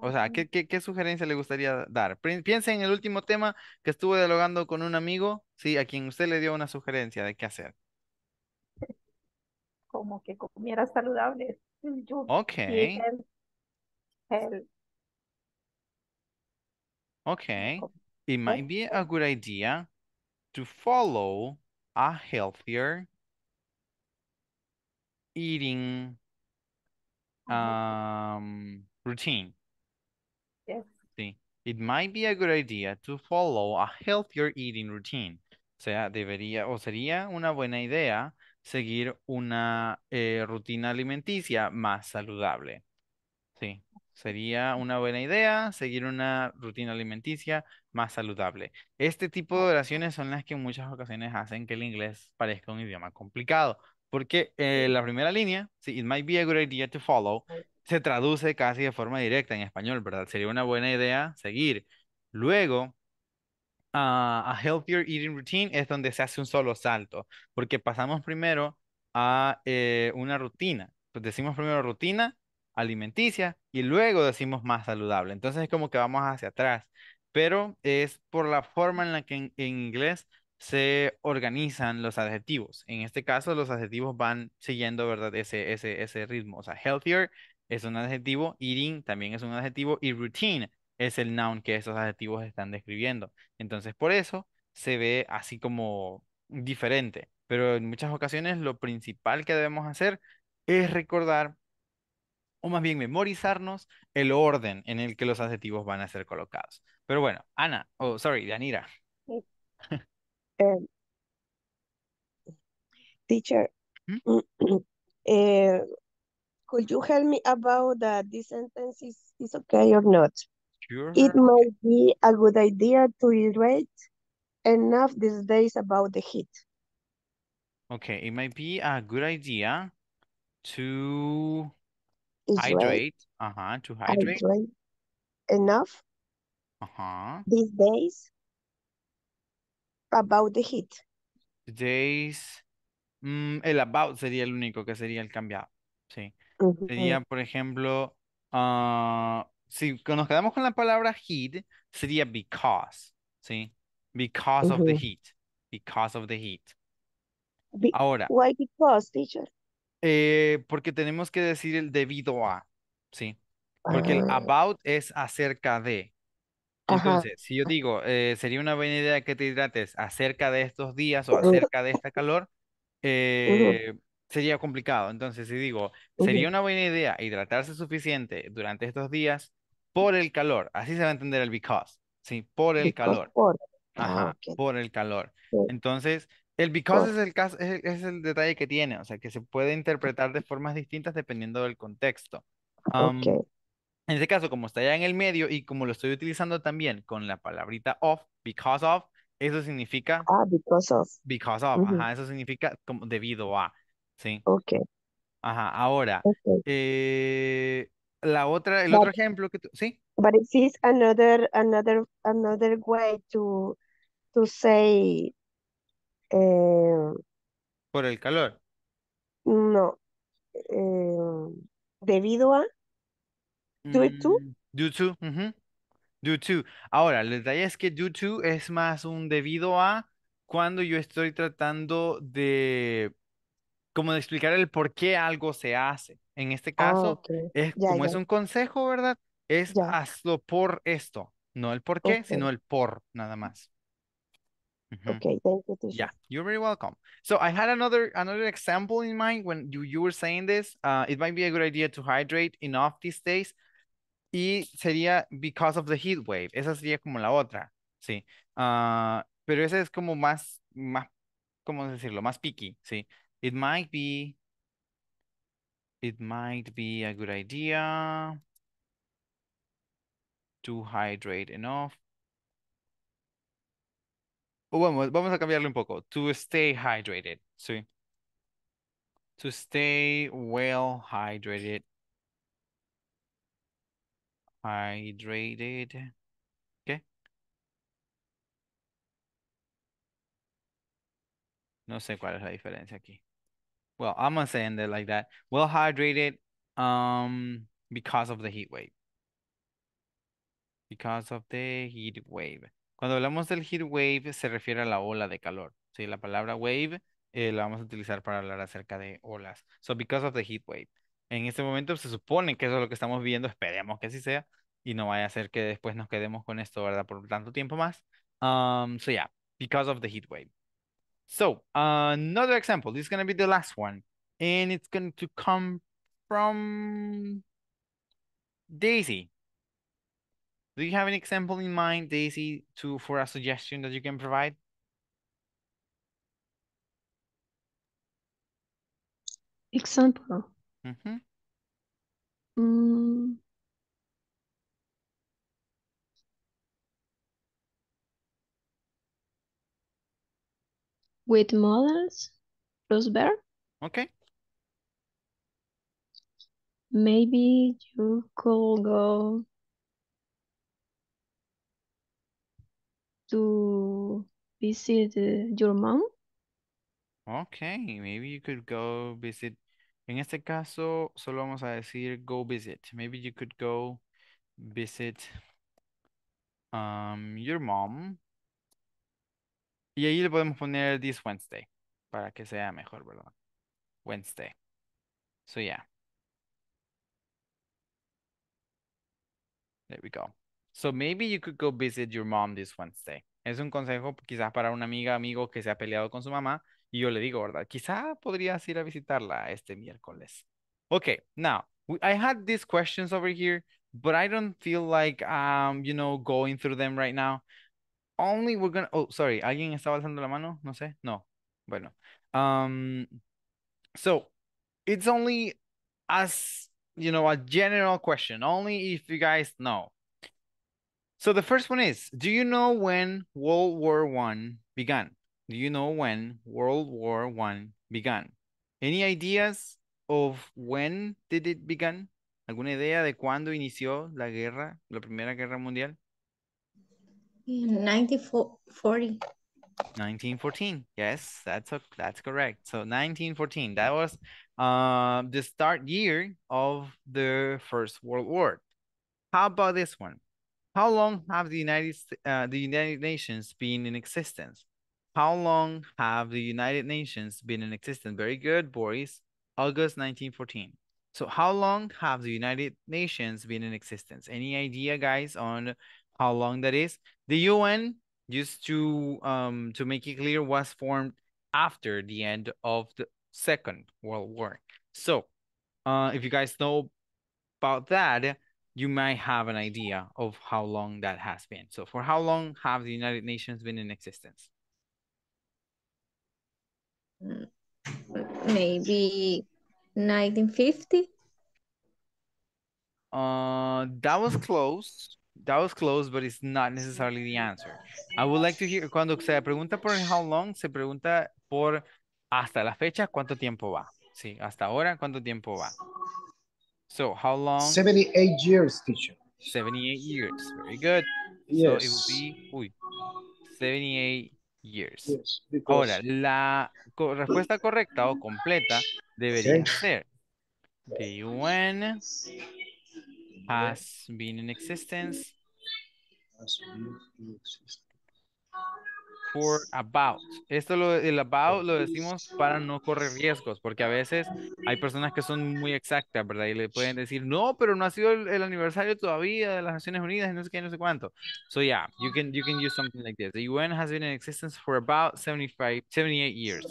O sea, ¿qué, qué, qué sugerencia le gustaría dar? Piensa en el último tema que estuve dialogando con un amigo, sí, a quien usted le dio una sugerencia de qué hacer. Como que comiera saludable. Yo okay. El, el... Okay, it might be a good idea to follow a healthier eating um, routine. Yes. Sí. It might be a good idea to follow a healthier eating routine. O sea, debería o sería una buena idea seguir una eh, rutina alimenticia más saludable. Sí. Sería una buena idea seguir una rutina alimenticia más saludable. Este tipo de oraciones son las que en muchas ocasiones hacen que el inglés parezca un idioma complicado. Porque eh, la primera línea, sí, it might be a good idea to follow, se traduce casi de forma directa en español, ¿verdad? Sería una buena idea seguir. Luego, uh, a healthier eating routine es donde se hace un solo salto. Porque pasamos primero a eh, una rutina. Pues decimos primero rutina alimenticia y luego decimos más saludable. Entonces es como que vamos hacia atrás, pero es por la forma en la que en, en inglés se organizan los adjetivos. En este caso los adjetivos van siguiendo, ¿verdad? Ese, ese, ese ritmo. O sea, healthier es un adjetivo, eating también es un adjetivo y routine es el noun que esos adjetivos están describiendo. Entonces por eso se ve así como diferente, pero en muchas ocasiones lo principal que debemos hacer es recordar o más bien memorizarnos el orden en el que los adjetivos van a ser colocados. Pero bueno, Ana, oh, sorry, Yanira. Um, teacher, ¿Mm? uh, could you help me about that this sentence is, is okay or not? Sure. It might be a good idea to read enough these days about the heat. Okay, it might be a good idea to Hydrate. Uh-huh. To hydrate. Hydrate. Enough. Uh-huh. These days. About the heat. Days. Mm, el about sería el único que sería el cambiado. Sí. Uh-huh. Sería, por ejemplo, uh, si nos quedamos con la palabra heat, sería because. Sí. Because uh-huh. of the heat. Because of the heat. Be Ahora. Why because, teacher? Eh, porque tenemos que decir el debido a, ¿sí? Porque uh-huh. el about es acerca de. Entonces, uh-huh. si yo digo, eh, sería una buena idea que te hidrates acerca de estos días o acerca de esta calor, eh, uh-huh. sería complicado. Entonces, si digo, sería uh-huh. una buena idea hidratarse suficiente durante estos días por el calor. Así se va a entender el because, ¿sí? Por el because calor. Por. Ajá, ah, okay. por el calor. Okay. Entonces... El because oh. es, el caso, es, el, es el detalle que tiene, o sea, que se puede interpretar de formas distintas dependiendo del contexto. Um, okay. En este caso, como está ya en el medio y como lo estoy utilizando también con la palabrita of, because of, eso significa... Ah, because of. Because of, mm-hmm. ajá, eso significa como debido a, ¿sí? Ok. Ajá, ahora, okay. eh, la otra, el but, otro ejemplo que tú, ¿sí? But it is another, another, another way to, to say... Eh, ¿Por el calor? No. Eh, ¿Debido a? ¿Due mm, to? Due to. Uh-huh. Due to. Ahora, el detalle es que due to es más un debido a cuando yo estoy tratando de... como de explicar el por qué algo se hace. En este caso, ah, okay. es, ya, como ya. es un consejo, ¿verdad? Es ya. hazlo por esto. No el por qué, okay. sino el por, nada más. Mm-hmm. Okay, thank you. Yeah, you're very welcome. So I had another another example in mind when you, you were saying this. Uh, it might be a good idea to hydrate enough these days. Y sería because of the heat wave. Esa sería como la otra, sí. Uh, pero esa es como más, más, ¿cómo decirlo? Más picky, sí. It might be, it might be a good idea to hydrate enough. Vamos, vamos a cambiarle un poco. To stay hydrated. Sí. To stay well hydrated. Hydrated. ¿Qué? No sé cuál es la diferencia aquí. Well, I'm going to say it like that. Well hydrated um, because of the heat wave. Because of the heat wave. Cuando hablamos del heat wave se refiere a la ola de calor. Sí, la palabra wave eh, la vamos a utilizar para hablar acerca de olas. So because of the heat wave. En este momento se supone que eso es lo que estamos viendo. Esperemos que así sea. Y no vaya a ser que después nos quedemos con esto, ¿verdad? Por tanto tiempo más. Um, so yeah, because of the heat wave. So uh, another example. This is going to be the last one. And it's going to come from Daisy. Do you have an example in mind, Daisy, to for a suggestion that you can provide? Example. Mm-hmm. Mm. With models, Rosberg. Okay. Maybe you could go to visit uh, your mom. Okay, maybe you could go visit. En este caso, solo vamos a decir go visit. Maybe you could go visit um, your mom. Y ahí le podemos poner this Wednesday para que sea mejor, ¿verdad? Wednesday. So, yeah. There we go. So maybe you could go visit your mom this Wednesday. Es un consejo quizás para una amiga, amigo que se ha peleado con su mamá. Y yo le digo, ¿verdad? Quizás podrías ir a visitarla este miércoles. Okay, now, I had these questions over here, but I don't feel like, um, you know, going through them right now. Only we're gonna, oh, sorry, ¿alguien estaba alzando la mano? No sé, no. Bueno. Um, so, it's only as, you know, a general question. Only if you guys know. So the first one is, do you know when World War One began? Do you know when World War One began? Any ideas of when did it begin? ¿Alguna idea de cuándo inició la guerra, la Primera Guerra Mundial? nineteen forty. nineteen fourteen. Yes, that's a, that's correct. So nineteen fourteen, that was uh, the start year of the First World War. How about this one? How long have the United uh, the United Nations been in existence? How long have the United Nations been in existence? Very good, Boris. August nineteen fourteen. So how long have the United Nations been in existence? Any idea, guys, on how long that is? The U N, just to um to make it clear, was formed after the end of the Second World War. So uh, if you guys know about that, you might have an idea of how long that has been. So for how long have the United Nations been in existence? Maybe nineteen fifty. Uh, that was close. That was close, but it's not necessarily the answer. I would like to hear, cuando se pregunta por how long, se pregunta por hasta la fecha, ¿cuánto tiempo va? Sí, hasta ahora, ¿cuánto tiempo va? So how long? seventy-eight years, teacher. seventy-eight years. Very good. Yes. So it would be, uy, seventy-eight years. Yes, because... Ahora, la co respuesta correcta o completa debería yes. ser. The U N has been in existence for about. Esto lo, el about lo decimos para no correr riesgos, porque a veces hay personas que son muy exactas, ¿verdad? Y le pueden decir, no, pero no ha sido el, el aniversario todavía de las Naciones Unidas, no sé qué, no sé cuánto. So yeah, you can, you can use something like this. The U N has been in existence for about seventy-five, seventy-eight years.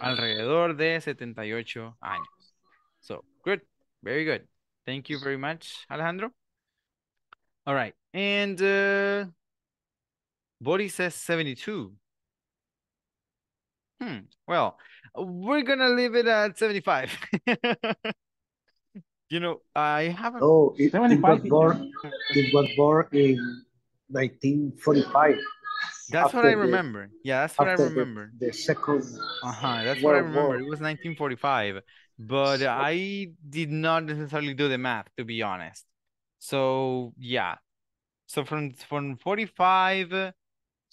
Alrededor de setenta y ocho años. So, good. Very good. Thank you very much, Alejandro. All right. And... Uh, Boris says seventy-two. Hmm. Well, we're going to leave it at seventy-five. You know, I haven't... Oh, it, it was born, it was born in nineteen forty-five. That's what I remember. The, yeah, that's what I remember. The, the second... Uh-huh, that's what I remember. War. It was nineteen forty-five. But so, I did not necessarily do the math, to be honest. So, yeah. So from, from forty-five...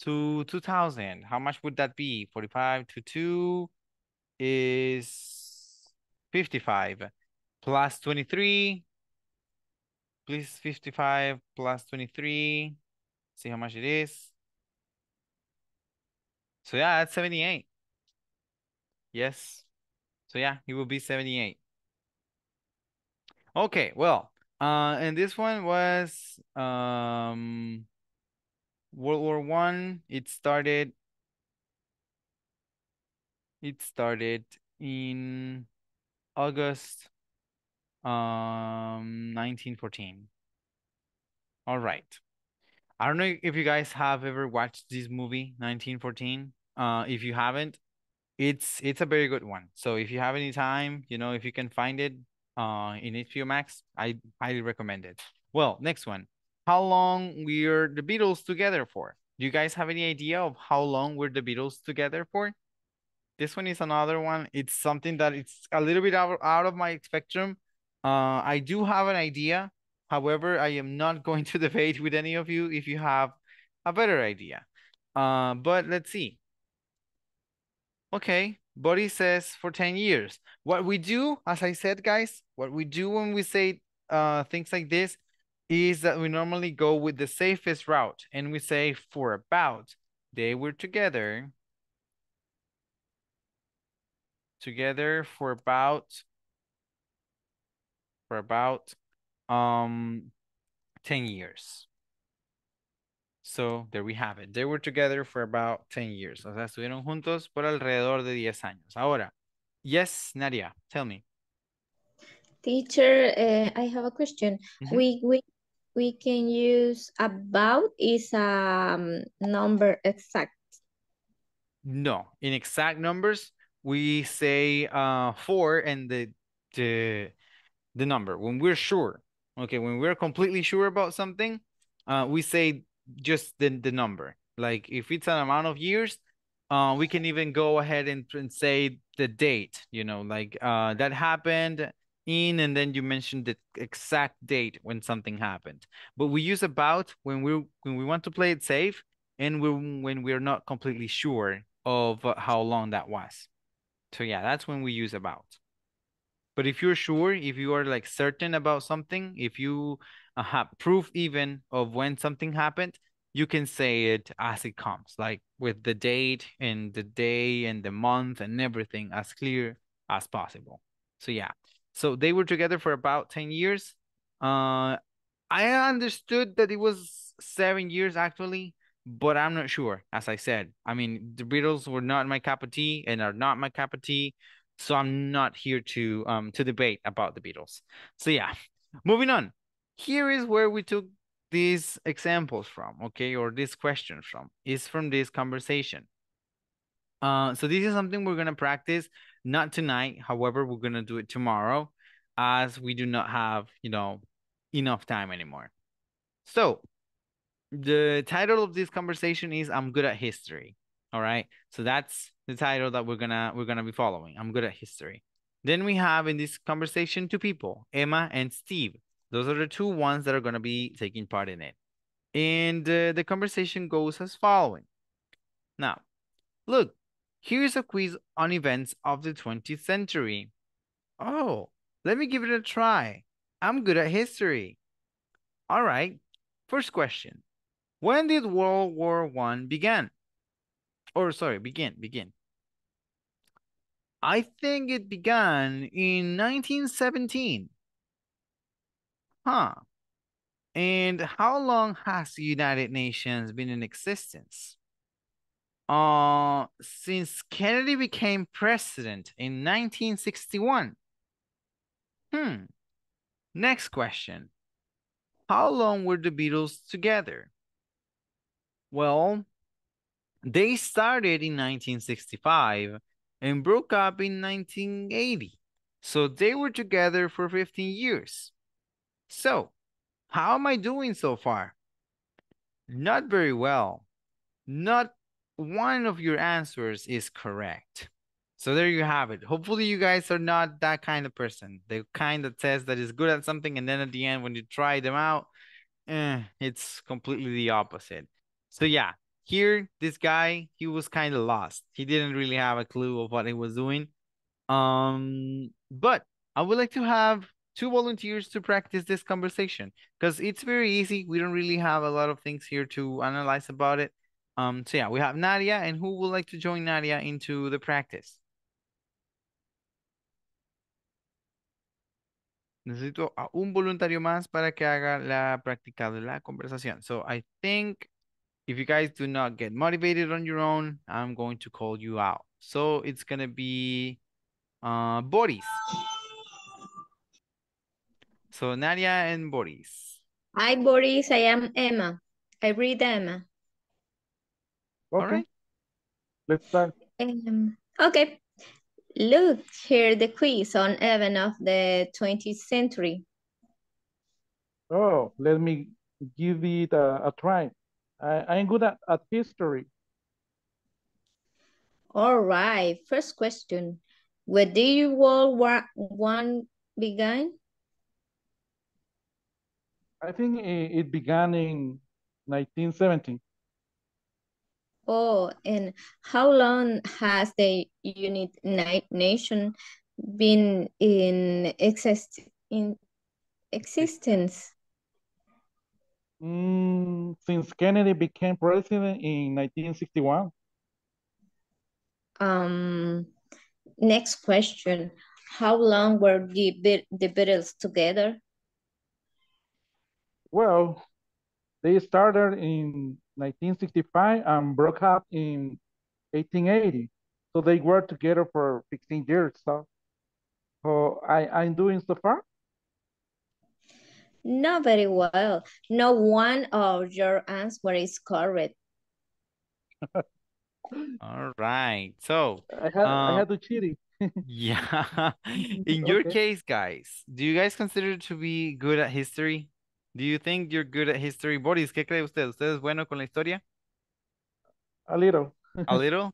to two thousand, how much would that be? forty-five to two is fifty-five plus twenty-three. Please, fifty-five plus twenty-three. See how much it is. So yeah, that's seventy-eight. Yes. So yeah, it will be seventy-eight. Okay, well, uh, and this one was... um. World War One. It started. It started in August, um, nineteen fourteen. All right. I don't know if you guys have ever watched this movie, nineteen fourteen. Uh, if you haven't, it's it's a very good one. So if you have any time, you know, if you can find it, uh, in H B O Max, I highly recommend it. Well, next one. How long were the Beatles together for? Do you guys have any idea of how long were the Beatles together for? This one is another one. It's something that it's a little bit out, out of my spectrum. Uh, I do have an idea. However, I am not going to debate with any of you if you have a better idea. Uh, but let's see. Okay, Buddy says for ten years. What we do, as I said, guys, what we do when we say uh, things like this, is that we normally go with the safest route and we say for about they were together together for about for about um ten years. So there we have it. They were together for about ten years. O sea, estuvieron juntos por alrededor de diez años. Ahora, yes, Nadia, tell me. Teacher, uh, I have a question. Mm-hmm. We we We can use about is a um, number exact. No, in exact numbers, we say uh, four and the, the, the number. When we're sure, okay, when we're completely sure about something, uh, we say just the, the number. Like if it's an amount of years, uh, we can even go ahead and, and say the date, you know, like uh, that happened in, and then you mentioned the exact date when something happened. But we use about when we when we want to play it safe, and we, when we're not completely sure of how long that was. So yeah, that's when we use about. But if you're sure, if you are like certain about something, if you uh, have proof even of when something happened, you can say it as it comes, like with the date and the day and the month and everything as clear as possible. So yeah, so they were together for about ten years. Uh, I understood that it was seven years actually, but I'm not sure, as I said. I mean, the Beatles were not my cup of tea and are not my cup of tea. So I'm not here to um to debate about the Beatles. So yeah, moving on. Here is where we took these examples from, okay, or this question from, is from this conversation. Uh, so this is something we're gonna practice, not tonight. However, we're gonna do it tomorrow, as we do not have, you know, enough time anymore. So the title of this conversation is "I'm Good at History." All right, so that's the title that we're gonna we're gonna be following. I'm good at history. Then we have in this conversation two people, Emma and Steve. Those are the two ones that are gonna be taking part in it. And uh, the conversation goes as following. Now, look, here's a quiz on events of the twentieth century. Oh, let me give it a try. I'm good at history. All right, first question. When did World War One begin? Or sorry, begin, begin. I think it began in nineteen seventeen. Huh. And how long has the United Nations been in existence? Uh, since Kennedy became president in nineteen sixty-one. Hmm. Next question. How long were the Beatles together? Well, they started in nineteen sixty-five and broke up in nineteen eighty. So they were together for fifteen years. So, how am I doing so far? Not very well. Not one of your answers is correct. So there you have it. Hopefully you guys are not that kind of person. The kind that says that is good at something and then at the end when you try them out, eh, it's completely the opposite. So yeah. Here, this guy, he was kind of lost. He didn't really have a clue of what he was doing. Um, but I would like to have two volunteers to practice this conversation because it's very easy. We don't really have a lot of things here to analyze about it. Um, so yeah, we have Nadia, and who would like to join Nadia into the practice? Necesito a un voluntario más para que haga la práctica de la conversación. So I think... if you guys do not get motivated on your own, I'm going to call you out. So it's going to be uh, Boris. So Nadia and Boris. Hi, Boris. I am Emma. I read Emma. Okay. All right. Let's start. Um, okay. Look, here the quiz on event of the twentieth century. Oh, let me give it a, a try. I, I'm good at, at history. All right. First question. When did World War One begin? I think it, it began in nineteen seventeen. Oh, and how long has the United Nations been in, exist, in existence? Mm, since Kennedy became president in nineteen sixty-one. Um, next question. How long were the, the Beatles together? Well, they started in nineteen sixty-five and broke up in eighteen eighty. So they were together for fifteen years. So, so I, I'm doing so far. Not very well. No one of your answer is correct. All right. So I had, um, I had to cheat. Yeah. In your okay. case, guys, do you guys consider to be good at history? Do you think you're good at history? Boris, ¿qué cree usted? ¿Usted es bueno con la historia? A little. A little?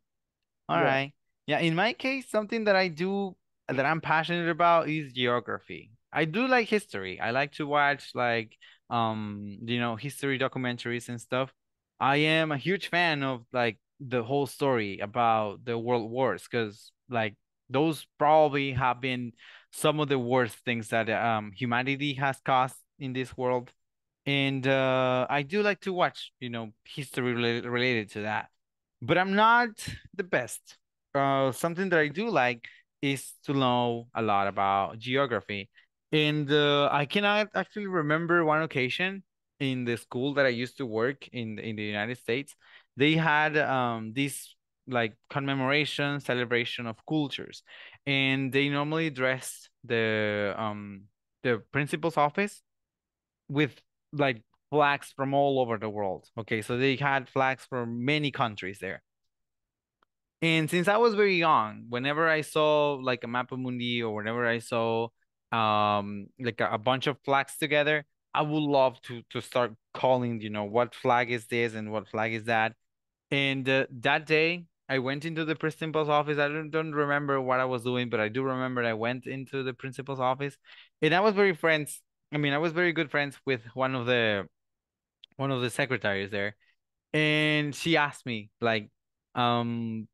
All yeah. right. Yeah. In my case, something that I do that I'm passionate about is geography. I do like history. I like to watch like, um, you know, history documentaries and stuff. I am a huge fan of like the whole story about the world wars, because like those probably have been some of the worst things that um humanity has caused in this world. And uh, I do like to watch, you know, history related, related to that, but I'm not the best. Uh, something that I do like is to know a lot about geography. And uh, I cannot actually remember one occasion in the school that I used to work in, in the United States. They had um, this like commemoration, celebration of cultures. And they normally dressed the, um, the principal's office with like flags from all over the world. Okay, so they had flags from many countries there. And since I was very young, whenever I saw like a mapa mundi or whenever I saw um like a, a bunch of flags together, I would love to to start calling, you know, what flag is this and what flag is that. And uh, that day I went into the principal's office. I don't, don't remember what I was doing, but I do remember I went into the principal's office, and I was very friends. I mean, I was very good friends with one of the one of the secretaries there, and she asked me like, um,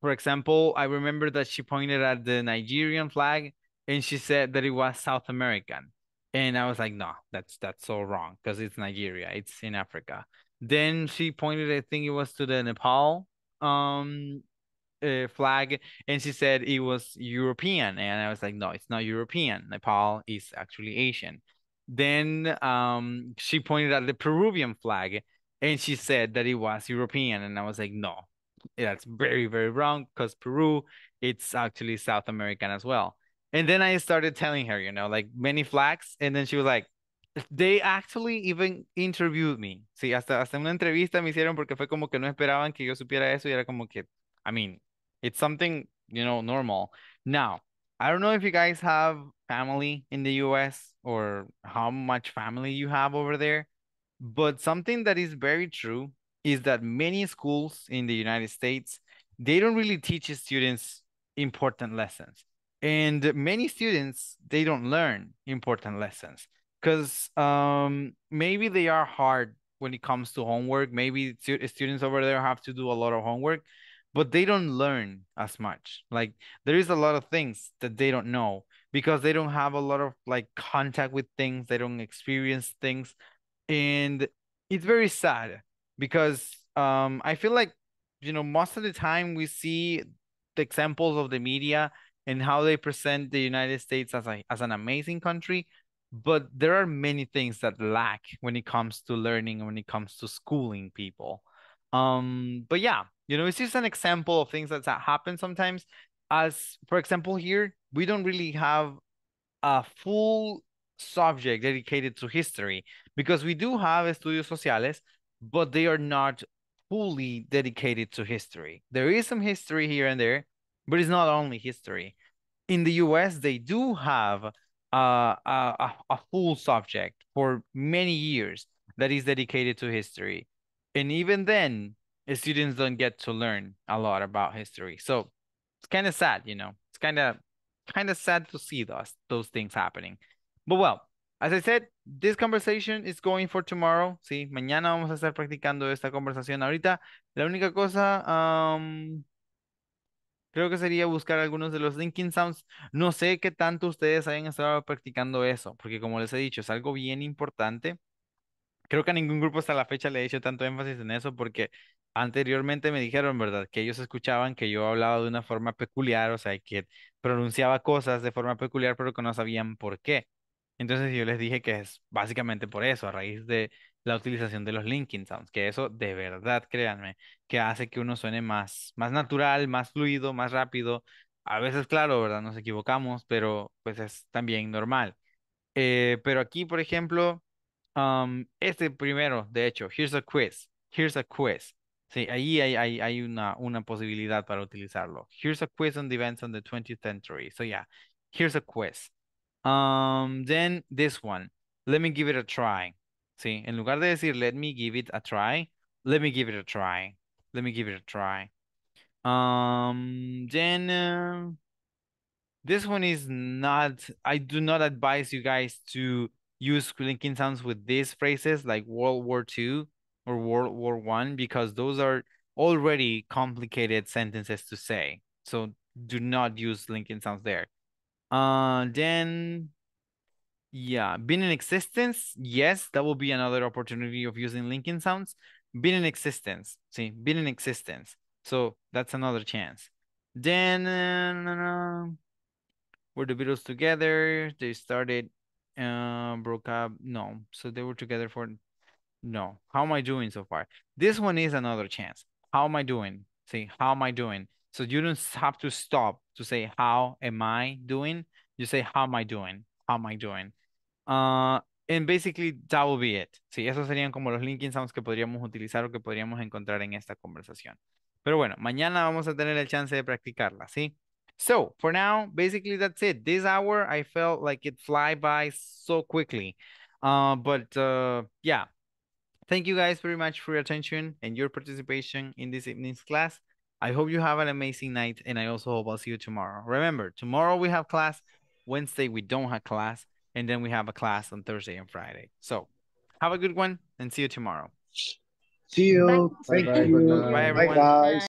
for example, I remember that she pointed at the Nigerian flag. And she said that it was South American. And I was like, no, that's that's so wrong, because it's Nigeria. It's in Africa. Then she pointed, I think it was to the Nepal um, uh, flag. And she said it was European. And I was like, no, it's not European. Nepal is actually Asian. Then um, she pointed at the Peruvian flag. And she said that it was European. And I was like, no, that's very, very wrong, because Peru, it's actually South American as well. And then I started telling her, you know, like many flags. And then she was like, they actually even interviewed me. Sí, hasta, hasta una entrevista me hicieron, porque fue como que no esperaban que yo supiera eso. Y era como que, I mean, it's something, you know, normal. Now, I don't know if you guys have family in the U S or how much family you have over there. But something that is very true is that many schools in the United States, they don't really teach students important lessons. And many students, they don't learn important lessons because um, maybe they are hard when it comes to homework. Maybe students over there have to do a lot of homework, but they don't learn as much. Like there is a lot of things that they don't know because they don't have a lot of like contact with things. They don't experience things. And it's very sad because um, I feel like, you know, most of the time we see the examples of the media and how they present the United States as, a, as an amazing country. But there are many things that lack when it comes to learning and when it comes to schooling people. Um, but yeah, you know, it's just an example of things that, that happen sometimes. As, for example, here, we don't really have a full subject dedicated to history because we do have estudios sociales, but they are not fully dedicated to history. There is some history here and there, but it's not only history. In the U S, they do have uh, a, a full subject for many years that is dedicated to history. And even then, students don't get to learn a lot about history. So it's kind of sad, you know. It's kind of kind of sad to see those, those things happening. But well, as I said, this conversation is going for tomorrow. Sí, mañana vamos a estar practicando esta conversación ahorita. La única cosa... Um, Creo que sería buscar algunos de los linking sounds. No sé qué tanto ustedes hayan estado practicando eso, porque como les he dicho, es algo bien importante. Creo que a ningún grupo hasta la fecha le he hecho tanto énfasis en eso, porque anteriormente me dijeron, ¿verdad? Que ellos escuchaban que yo hablaba de una forma peculiar, o sea, que pronunciaba cosas de forma peculiar, pero que no sabían por qué. Entonces yo les dije que es básicamente por eso, a raíz de la utilización de los linking sounds, que eso de verdad, créanme, que hace que uno suene más, más natural, más fluido, más rápido. A veces, claro, ¿verdad? Nos equivocamos, pero pues es también normal. Eh, pero aquí, por ejemplo, um, este primero, de hecho, here's a quiz, here's a quiz. Sí, ahí hay, hay, hay una, una posibilidad para utilizarlo. Here's a quiz on the events on the twentieth century. So yeah, here's a quiz. Um, then this one, let me give it a try. Sí, en lugar de decir, let me give it a try, let me give it a try. Let me give it a try. Um, then, uh, This one is not, I do not advise you guys to use linking sounds with these phrases like World War Two or World War One, because those are already complicated sentences to say. So do not use linking sounds there. Uh, then, yeah, been in existence. Yes, that will be another opportunity of using linking sounds. Been in existence. See, been in existence. So that's another chance. Then, uh, were the Beatles together? They started, uh, broke up. No, so they were together for, no. How am I doing so far? This one is another chance. How am I doing? See, how am I doing? So you don't have to stop to say, how am I doing? You say, how am I doing? How am I doing? Uh, and basically, that will be it. Sí, esos serían como los linking sounds que podríamos utilizar o que podríamos encontrar en esta conversación. Pero bueno, mañana vamos a tener el chance de practicarla, ¿sí? So, for now, basically that's it. This hour, I felt like it fly by so quickly. Uh, but, uh, yeah. Thank you guys very much for your attention and your participation in this evening's class. I hope you have an amazing night, and I also hope I'll see you tomorrow. Remember, tomorrow we have class. Wednesday, we don't have class. And then we have a class on Thursday and Friday. So have a good one, and see you tomorrow. See you. Bye, bye, bye, bye, bye, bye, bye everyone. Bye, guys.